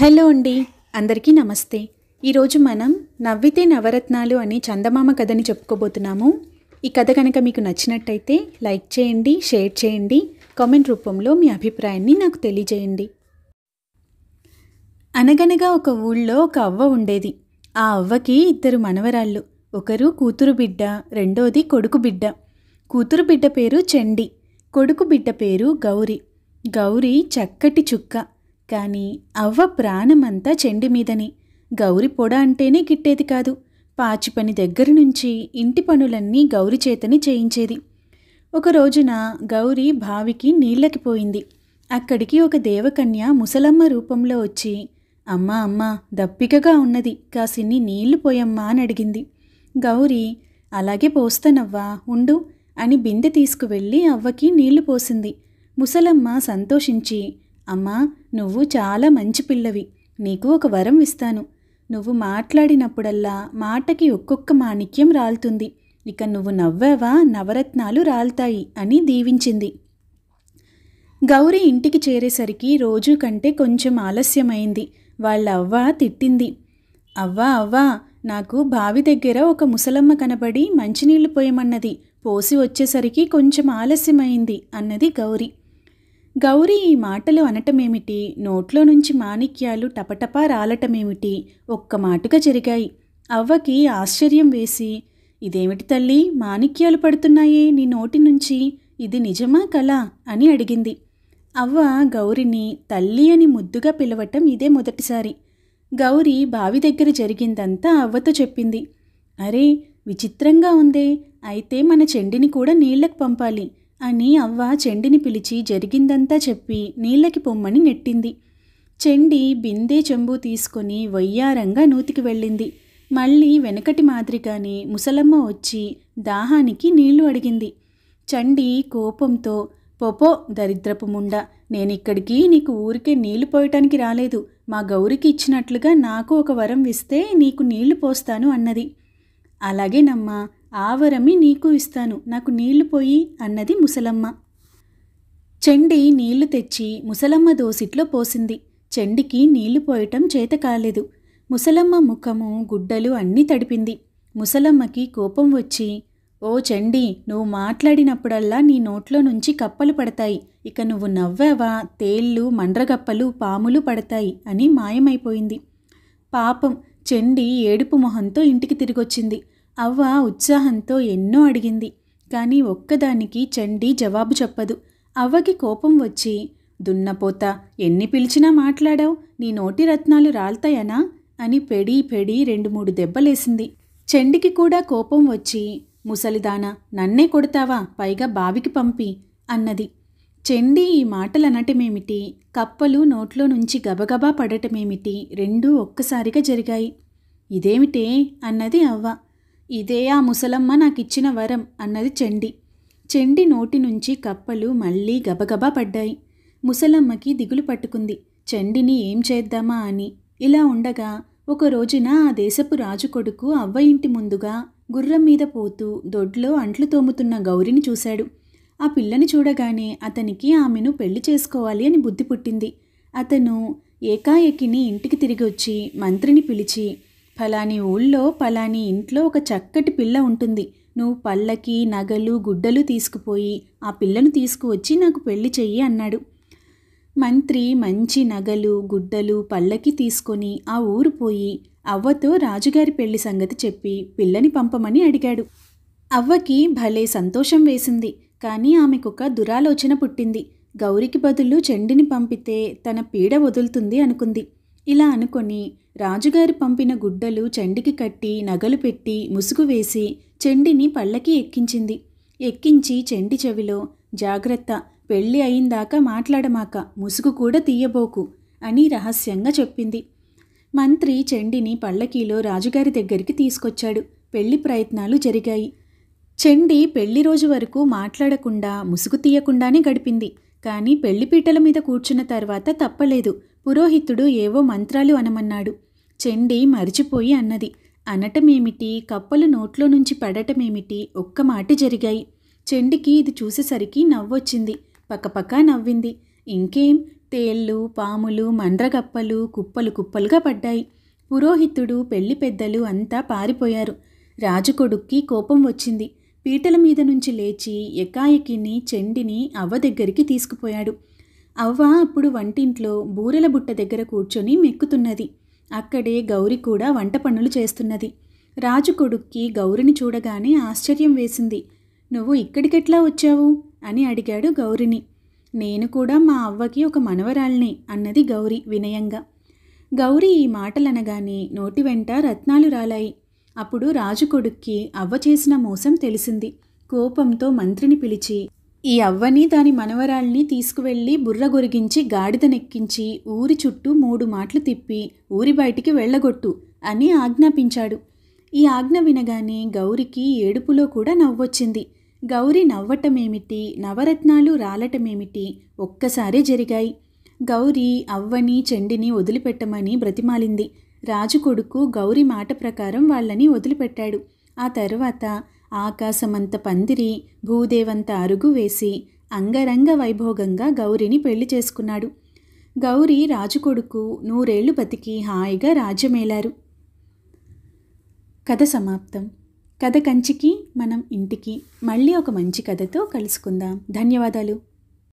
Hello అండి, అందరికీ నమస్తే। ఈ రోజు మనం నవ్వితే నవరత్నాలు అనే చందమామ కథని చెప్పుకోబోతున్నాము। ఈ కథ కనుక మీకు నచ్చినట్లయితే లైక్ చేయండి, షేర్ చేయండి, కామెంట్ రూపంలో మీ అభిప్రాయాన్ని నాకు తెలియజేయండి। అనగనగా ఒక ఊళ్ళో ఒక అవ్వ ఉండేది। ఆ అవ్వకి ఇద్దరు మనవరాళ్ళు, ఒకరు కూతురు బిడ్డ, రెండోది కొడుకు బిడ్డ। కూతురు బిడ్డ పేరు చండి, కొడుకు బిడ్డ పేరు గౌరి। గౌరి చక్కటి చుక్క, కానీ అవ్వ ప్రాణమంతా చెండి మీదని। గౌరి పొడ అంటేనే గిట్టేది కాదు, పాచి పని దగ్గర నుంచి ఇంటి పనులన్నీ గౌరి చేతని చేయించేది। ఒక రోజున గౌరి బావికి నీళ్ళకి పోయింది। అక్కడికి ఒక దేవకన్య ముసలమ్మ రూపంలో వచ్చి, అమ్మా అమ్మా దప్పికగా ఉన్నది, కాసిన్ని నీళ్లు పోయమ్మా అని అడిగింది। గౌరి, అలాగే పోస్తానవ్వా ఉండు అని బిందె తీసుకువెళ్ళి అవ్వకి నీళ్లు పోసింది। ముసలమ్మ సంతోషించి, అమ్మా నువ్వు చాలా మంచి పిల్లవి, నీకు ఒక వరం ఇస్తాను, నువ్వు మాట్లాడినప్పుడల్లా మాటకి ఒక్కొక్క మాణిక్యం రాలుతుంది, ఇక నువ్వు నవ్వావా నవరత్నాలు రాలుతాయి అని దీవించింది। గౌరి ఇంటికి చేరేసరికి రోజు కంటే కొంచెం ఆలస్యమైంది। వాళ్ళ అవ్వ తిట్టింది, అవ్వా అవ్వా నాకు బావి దగ్గర ఒక ముసలమ్మ కనబడి మంచినీళ్ళు పోయమన్నది, పోసి వచ్చేసరికి కొంచెం ఆలస్యమైంది అన్నది గౌరి। గౌరి ఈ మాటలు అనటమేమిటి, నోట్లో నుంచి మాణిక్యాలు టపటపా రాలటమేమిటి, ఒక్క మాటుగా జరిగాయి। అవ్వకి ఆశ్చర్యం వేసి, ఇదేమిటి తల్లి మాణిక్యాలు పడుతున్నాయే నీ నోటి నుంచి, ఇది నిజమా కళ అని అడిగింది। అవ్వ గౌరిని తల్లి అని ముద్దుగా పిలవటం ఇదే మొదటిసారి। గౌరి బావి దగ్గర జరిగిందంతా అవ్వతో చెప్పింది। అరే విచిత్రంగా ఉందే, అయితే మన చెండిని కూడా నీళ్ళకు పంపాలి అని అవ్వ చెండిని పిలిచి జరిగిందంతా చెప్పి నీళ్ళకి పొమ్మని నెట్టింది। చెండి బిందె చెంబు తీసుకొని వయ్యారంగా నూతికి వెళ్ళింది। మళ్ళీ వెనకటి మాదిరిగానే ముసలమ్మ వచ్చి దాహానికి నీళ్లు అడిగింది। చండి కోపంతో, పోపో దరిద్రపు ముండ, నేనిక్కడికి నీకు ఊరికే నీళ్లు పోయటానికి రాలేదు, మా గౌరికి ఇచ్చినట్లుగా నాకు ఒక వరం ఇస్తే నీకు నీళ్లు పోస్తాను అన్నది। అలాగేనమ్మా, ఆ వరమి నీకు ఇస్తాను, నాకు నీళ్లు పోయి అన్నది ముసలమ్మ। చెండి నీళ్లు తెచ్చి ముసలమ్మ దోసిట్లో పోసింది। చెండికి నీళ్లు పోయటం చేత కాలేదు, ముసలమ్మ ముఖము గుడ్డలు అన్నీ తడిపింది। ముసలమ్మకి కోపం వచ్చి, ఓ చెండి నువ్వు మాట్లాడినప్పుడల్లా నీ నోట్లో నుంచి కప్పలు పడతాయి, ఇక నువ్వు నవ్వావా తేళ్ళు మండ్రగప్పలు పాములు పడతాయి అని మాయమైపోయింది। పాపం చెండి ఏడుపు మొహంతో ఇంటికి తిరిగొచ్చింది। అవ్వ ఉత్సాహంతో ఎన్నో అడిగింది, కానీ ఒక్కదానికి చండి జవాబు చెప్పదు। అవ్వకి కోపం వచ్చి, దున్నపోత ఎన్ని పిలిచినా మాట్లాడావు, నీ నోటి రత్నాలు రాల్తాయనా అని పెడి పెడి 2-3 దెబ్బలేసింది। చండికి కూడా కోపం వచ్చి, ముసలిదానా నన్నే కొడతావా, పైగా బావికి పంపి అన్నది। చండి ఈ మాటలనటమేమిటి, కప్పలు నోట్లో నుంచి గబగబా పడటమేమిటి, రెండూ ఒక్కసారిగా జరిగాయి। ఇదేమిటే అన్నది అవ్వ। ఇదే ఆ ముసలమ్మ నాకిచ్చిన వరం అన్నది చెండి। చెండి నోటి నుంచి కప్పలు మళ్ళీ గబగబా పడ్డాయి। ముసలమ్మకి దిగులు పట్టుకుంది, చెండిని ఏం చేద్దామా అని। ఇలా ఉండగా ఒక రోజున ఆ దేశపు రాజు కొడుకు అవ్వ ఇంటి ముందుగా గుర్రం మీద పోతూ దొడ్లో అంట్లు తోముతున్న గౌరిని చూశాడు। ఆ పిల్లని చూడగానే అతనికి ఆమెను పెళ్లి చేసుకోవాలి అని బుద్ధి పుట్టింది। అతను ఏకాఏకిని ఇంటికి తిరిగి వచ్చి మంత్రిని పిలిచి, ఫలాని ఊళ్ళో ఫలాని ఇంట్లో ఒక చక్కటి పిల్ల ఉంటుంది, నువ్వు పళ్ళకి నగలు గుడ్డలు తీసుకుపోయి ఆ పిల్లను తీసుకువచ్చి నాకు పెళ్లి చెయ్యి అన్నాడు। మంత్రి మంచి నగలు గుడ్డలు పళ్ళకి తీసుకొని ఆ ఊరు పోయి అవ్వతో రాజుగారి పెళ్లి సంగతి చెప్పి పిల్లని పంపమని అడిగాడు। అవ్వకి భలే సంతోషం వేసింది, కానీ ఆమెకొక దురాలోచన పుట్టింది, గౌరికి బదులు చెండిని పంపితే తన పీడ వదులుతుంది అనుకుంది। ఇలా అనుకొని రాజుగారు పంపిన గుడ్డలు చెండికి కట్టి నగలు పెట్టి ముసుగు వేసి చెండిని పళ్ళకి ఎక్కించింది। ఎక్కించి చెండి చెవిలో, జాగ్రత్త పెళ్ళి అయిందాక మాట్లాడమాక, ముసుగు కూడా తీయబోకు అని రహస్యంగా చెప్పింది। మంత్రి చెండిని పళ్ళకిలో రాజుగారి దగ్గరికి తీసుకొచ్చాడు। పెళ్లి ప్రయత్నాలు జరిగాయి। చెండి పెళ్లి రోజు వరకు మాట్లాడకుండా ముసుగు తీయకుండానే గడిపింది, కానీ పెళ్లిపీటల మీద కూర్చున్న తర్వాత తప్పలేదు, పురోహితుడు ఏవో మంత్రాలు అనమన్నాడు। చెండి మరిచిపోయి అన్నది, అనటమేమిటి కప్పలు నోట్లో నుంచి పడటమేమిటి, ఒక్క మాట జరిగాయి। చెండికి ఇది చూసేసరికి నవ్వొచ్చింది, పక్కపక్క నవ్వింది। ఇంకేం తేళ్ళు పాములు మండ్రగప్పలు కుప్పలు కుప్పలుగా పడ్డాయి. పురోహితుడు పెళ్లి పెద్దలు అంతా పారిపోయారు. రాజుకొడుక్కి కోపం వచ్చింది. పీటల మీద నుంచి లేచి ఎకాయకిని చెండిని అవ్వ దగ్గరికి తీసుకుపోయాడు. అవ్వ అప్పుడు వంటింట్లో బూరెల బుట్ట దగ్గర కూర్చొని మెక్కుతున్నది. అక్కడే గౌరి కూడా వంట పనులు చేస్తున్నది. రాజుకొడుక్కి గౌరిని చూడగానే ఆశ్చర్యం వేసింది. నువ్వు ఇక్కడికెట్లా వచ్చావు అని అడిగాడు గౌరిని. నేను కూడా మా అవ్వకి ఒక మనవరాల్ని అన్నది గౌరి వినయంగా. గౌరి ఈ మాటలనగానే నోటి వెంట రత్నాలు రాలాయి. అప్పుడు రాజుకొడుక్కి అవ్వ చేసిన మోసం తెలిసింది. కోపంతో మంత్రిని పిలిచి ఈ అవ్వని దాని మనవరాల్ని తీసుకువెళ్ళి బుర్రగొరిగించి గాడిదనెక్కించి ఊరి చుట్టూ 3 మాటలు తిప్పి ఊరి బయటికి వెళ్ళగొట్టు అని ఆజ్ఞాపించాడు. ఈ ఆజ్ఞ వినగానే గౌరికి ఏడుపులో కూడా నవ్వొచ్చింది. గౌరి నవ్వటమేమిటి, నవరత్నాలు రాలటమేమిటి ఒక్కసారే జరిగాయి. గౌరి అవ్వని చెండిని వదిలిపెట్టమని బ్రతిమాలింది. రాజుకొడుకు గౌరి మాట ప్రకారం వాళ్ళని వదిలిపెట్టాడు. ఆ తర్వాత ఆకాశమంత పందిరి భూదేవంత అరుగు వేసి అంగరంగ వైభోగంగా గౌరిని పెళ్లి చేసుకున్నాడు. గౌరి రాజుకొడుకు 100 ఏళ్లు బతికి హాయిగా రాజ్యమేలారు. కథ సమాప్తం. కథ కంచికి మనం ఇంటికి. మళ్ళీ ఒక మంచి కథతో కలుసుకుందాం. ధన్యవాదాలు.